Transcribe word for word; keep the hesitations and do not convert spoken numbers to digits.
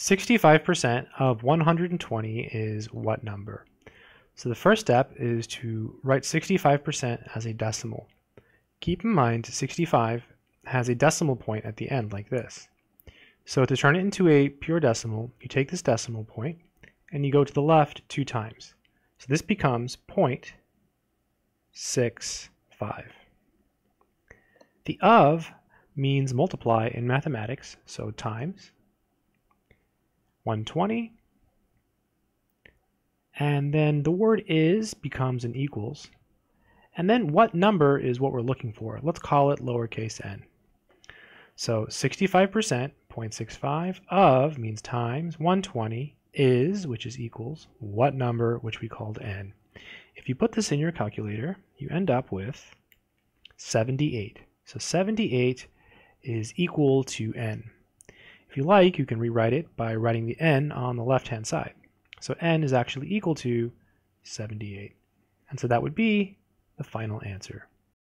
sixty-five percent of one hundred twenty is what number? So the first step is to write sixty-five percent as a decimal. Keep in mind sixty-five has a decimal point at the end like this. So to turn it into a pure decimal, you take this decimal point and you go to the left two times. So this becomes zero point six five. The of means multiply in mathematics, so times one hundred twenty, and then the word is becomes an equals, and then what number is what we're looking for. Let's call it lowercase n. So sixty-five percent, zero point six five, of means times, one hundred twenty is, which is equals, what number, which we called n. If you put this in your calculator, you end up with seventy-eight. So seventy-eight is equal to n. If you like, you can rewrite it by writing the n on the left-hand side. So n is actually equal to seventy-eight. And so that would be the final answer.